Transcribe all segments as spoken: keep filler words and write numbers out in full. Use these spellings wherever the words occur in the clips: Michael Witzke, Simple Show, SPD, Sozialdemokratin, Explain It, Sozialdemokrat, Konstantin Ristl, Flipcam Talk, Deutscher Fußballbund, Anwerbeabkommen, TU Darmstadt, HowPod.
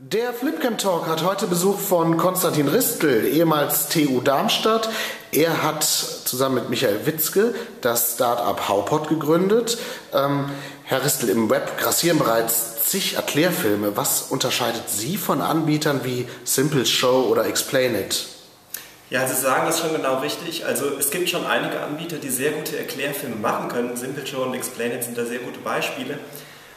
Der Flipcam Talk hat heute Besuch von Konstantin Ristl, ehemals T U Darmstadt. Er hat zusammen mit Michael Witzke das Start-up HowPod gegründet. Ähm, Herr Ristl, im Web grassieren bereits zig Erklärfilme. Was unterscheidet Sie von Anbietern wie Simple Show oder Explain It? Ja, Sie sagen das schon genau richtig. Also es gibt schon einige Anbieter, die sehr gute Erklärfilme machen können. Simple Show und Explain It sind da sehr gute Beispiele.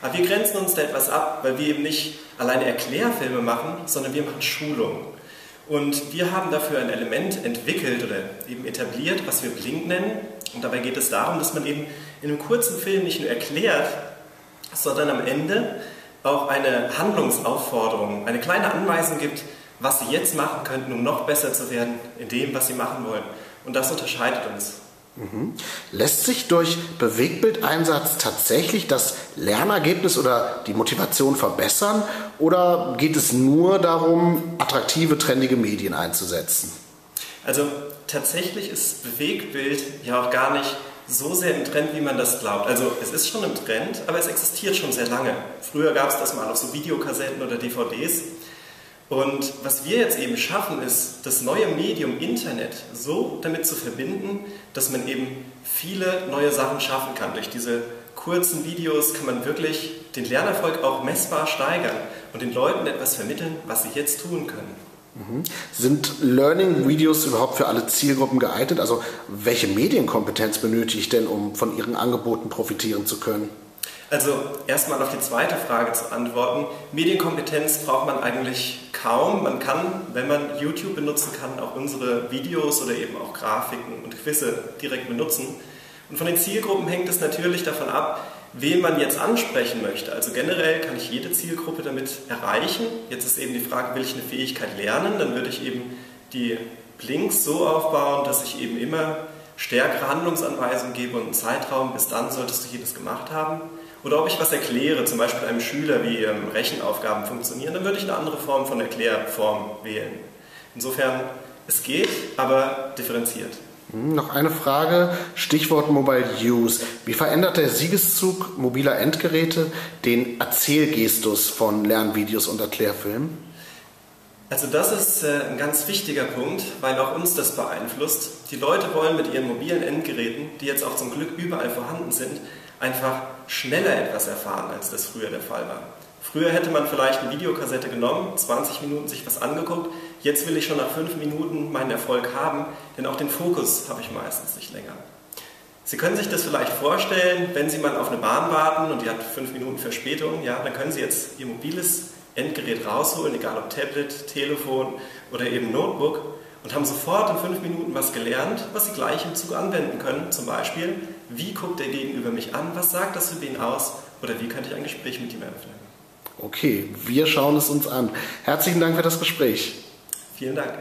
Aber wir grenzen uns da etwas ab, weil wir eben nicht alleine Erklärfilme machen, sondern wir machen Schulungen. Und wir haben dafür ein Element entwickelt oder eben etabliert, was wir Blink nennen. Und dabei geht es darum, dass man eben in einem kurzen Film nicht nur erklärt, sondern am Ende auch eine Handlungsaufforderung, eine kleine Anweisung gibt, was Sie jetzt machen könnten, um noch besser zu werden in dem, was Sie machen wollen. Und das unterscheidet uns. Mhm. Lässt sich durch Bewegtbildeinsatz tatsächlich das Lernergebnis oder die Motivation verbessern oder geht es nur darum, attraktive, trendige Medien einzusetzen? Also tatsächlich ist Bewegtbild ja auch gar nicht so sehr im Trend, wie man das glaubt. Also es ist schon im Trend, aber es existiert schon sehr lange. Früher gab es das mal auf so Videokassetten oder D V Ds. Und was wir jetzt eben schaffen, ist, das neue Medium Internet so damit zu verbinden, dass man eben viele neue Sachen schaffen kann. Durch diese kurzen Videos kann man wirklich den Lernerfolg auch messbar steigern und den Leuten etwas vermitteln, was sie jetzt tun können. Mhm. Sind Learning-Videos überhaupt für alle Zielgruppen geeignet? Also welche Medienkompetenz benötige ich denn, um von Ihren Angeboten profitieren zu können? Also erstmal auf die zweite Frage zu antworten. Medienkompetenz braucht man eigentlich kaum. Man kann, wenn man YouTube benutzen kann, auch unsere Videos oder eben auch Grafiken und Quizze direkt benutzen. Und von den Zielgruppen hängt es natürlich davon ab, wen man jetzt ansprechen möchte. Also generell kann ich jede Zielgruppe damit erreichen. Jetzt ist eben die Frage, will ich eine Fähigkeit lernen? Dann würde ich eben die Blinks so aufbauen, dass ich eben immer stärkere Handlungsanweisungen gebe und einen Zeitraum, bis dann solltest du hier das gemacht haben. Oder ob ich was erkläre, zum Beispiel einem Schüler, wie Rechenaufgaben funktionieren, dann würde ich eine andere Form von Erklärform wählen. Insofern, es geht, aber differenziert. Noch eine Frage, Stichwort Mobile Use. Wie verändert der Siegeszug mobiler Endgeräte den Erzählgestus von Lernvideos und Erklärfilmen? Also das ist ein ganz wichtiger Punkt, weil auch uns das beeinflusst. Die Leute wollen mit ihren mobilen Endgeräten, die jetzt auch zum Glück überall vorhanden sind, einfach schneller etwas erfahren, als das früher der Fall war. Früher hätte man vielleicht eine Videokassette genommen, zwanzig Minuten sich was angeguckt, jetzt will ich schon nach fünf Minuten meinen Erfolg haben, denn auch den Fokus habe ich meistens nicht länger. Sie können sich das vielleicht vorstellen, wenn Sie mal auf eine Bahn warten und die hat fünf Minuten Verspätung, ja, dann können Sie jetzt Ihr mobiles Endgerät rausholen, egal ob Tablet, Telefon oder eben Notebook, und haben sofort in fünf Minuten was gelernt, was Sie gleich im Zug anwenden können. Zum Beispiel, wie guckt der Gegenüber mich an, was sagt das über ihn aus oder wie könnte ich ein Gespräch mit ihm eröffnen. Okay, wir schauen es uns an. Herzlichen Dank für das Gespräch. Vielen Dank.